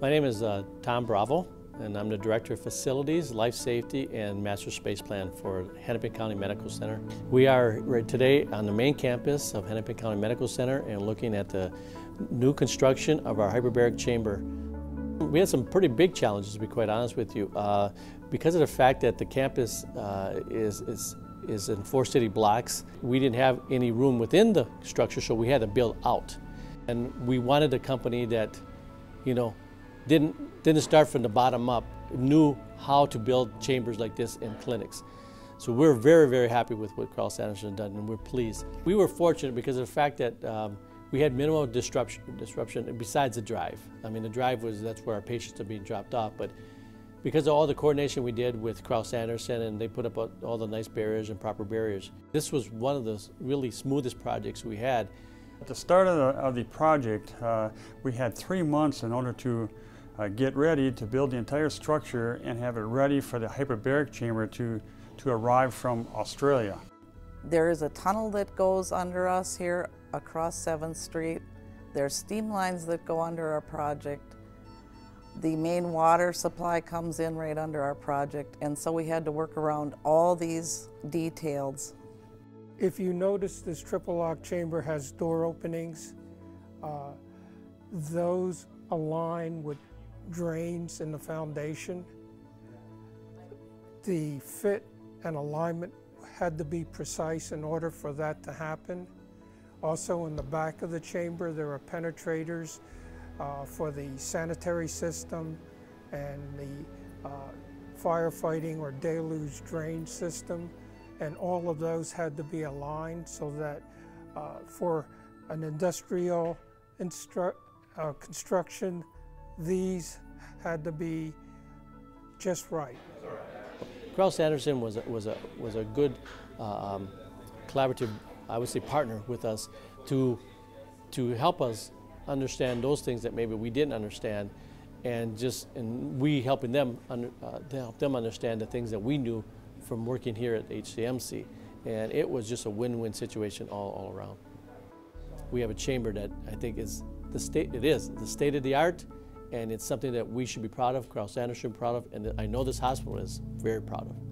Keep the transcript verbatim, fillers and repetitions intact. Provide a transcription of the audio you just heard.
My name is uh, Tom Bravo, and I'm the Director of Facilities, Life Safety, and Master Space Plan for Hennepin County Medical Center. We are right today on the main campus of Hennepin County Medical Center and looking at the new construction of our hyperbaric chamber. We had some pretty big challenges, to be quite honest with you, uh, because of the fact that the campus uh, is, is, is in four city blocks. We didn't have any room within the structure, so we had to build out. And we wanted a company that, you know, didn't, didn't start from the bottom up, knew how to build chambers like this in clinics. So we're very, very happy with what Kraus-Anderson done, and we're pleased. We were fortunate because of the fact that um, we had minimal disruption, disruption besides the drive. I mean, the drive was, that's where our patients are being dropped off, but because of all the coordination we did with Kraus-Anderson, and they put up all the nice barriers and proper barriers, this was one of the really smoothest projects we had. At the start of the, of the project, uh, we had three months in order to uh, get ready to build the entire structure and have it ready for the hyperbaric chamber to, to arrive from Australia. There is a tunnel that goes under us here across seventh street. There's steam lines that go under our project. The main water supply comes in right under our project, and so we had to work around all these details. If you notice, this triple lock chamber has door openings. Uh, those align with drains in the foundation. The fit and alignment had to be precise in order for that to happen. Also, in the back of the chamber, there are penetrators uh, for the sanitary system and the uh, firefighting or deluge drain system. And all of those had to be aligned so that uh, for an industrial instru uh, construction, these had to be just right. Kraus-Anderson was a, was a, was a good um, collaborative, I would say, partner with us to, to help us understand those things that maybe we didn't understand, and just and we helping them under, uh, to help them understand the things that we knew from working here at H C M C, and it was just a win-win situation all, all around. We have a chamber that I think is the state, it is the state of the art, and it's something that we should be proud of, Kraus-Anderson proud of, and I know this hospital is very proud of.